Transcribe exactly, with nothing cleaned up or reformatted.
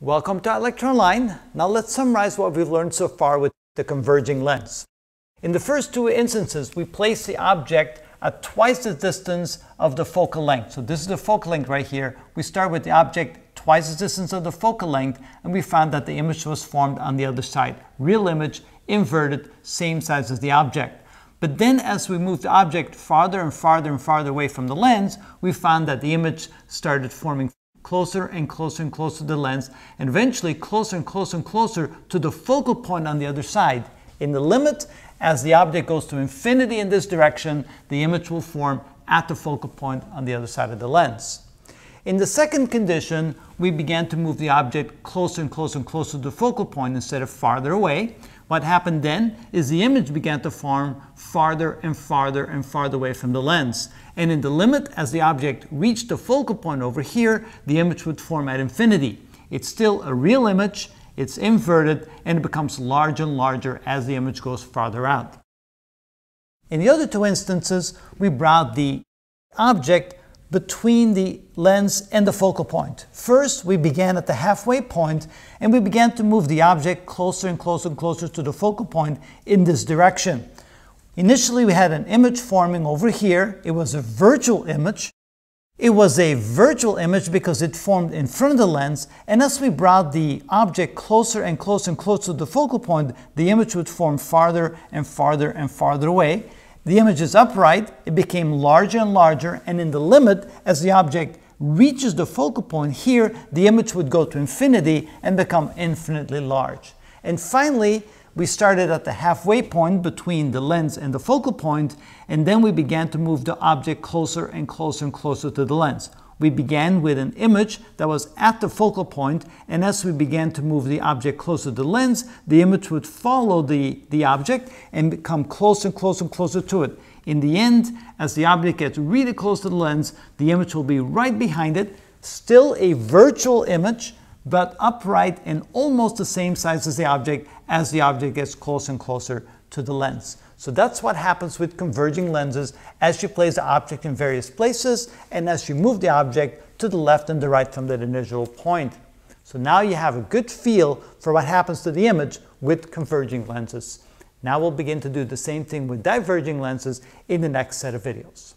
Welcome to Electron Line. Now let's summarize what we've learned so far with the converging lens. In the first two instances, we place the object at twice the distance of the focal length. So this is the focal length right here. We start with the object twice the distance of the focal length, and we found that the image was formed on the other side. Real image, inverted, same size as the object. But then as we moved the object farther and farther and farther away from the lens, we found that the image started forming closer and closer and closer to the lens, and eventually closer and closer and closer to the focal point on the other side. In the limit, as the object goes to infinity in this direction, the image will form at the focal point on the other side of the lens. In the second condition, we began to move the object closer and closer and closer to the focal point instead of farther away. What happened then is the image began to form farther and farther and farther away from the lens. And in the limit, as the object reached the focal point over here, the image would form at infinity. It's still a real image, it's inverted, and it becomes larger and larger as the image goes farther out. In the other two instances, we brought the object between the lens and the focal point. First, we began at the halfway point, and we began to move the object closer and closer and closer to the focal point in this direction. Initially, we had an image forming over here. It was a virtual image. It was a virtual image because it formed in front of the lens, and as we brought the object closer and closer and closer to the focal point, the image would form farther and farther and farther away. The image is upright, it became larger and larger, and in the limit, as the object reaches the focal point here, the image would go to infinity and become infinitely large. And finally, we started at the halfway point between the lens and the focal point, and then we began to move the object closer and closer and closer to the lens. We began with an image that was at the focal point, and as we began to move the object closer to the lens, the image would follow the, the object and become closer and closer and closer to it. In the end, as the object gets really close to the lens, the image will be right behind it, still a virtual image, but upright and almost the same size as the object as the object gets closer and closer to the lens. So that's what happens with converging lenses as you place the object in various places and as you move the object to the left and the right from that initial point. So now you have a good feel for what happens to the image with converging lenses. Now we'll begin to do the same thing with diverging lenses in the next set of videos.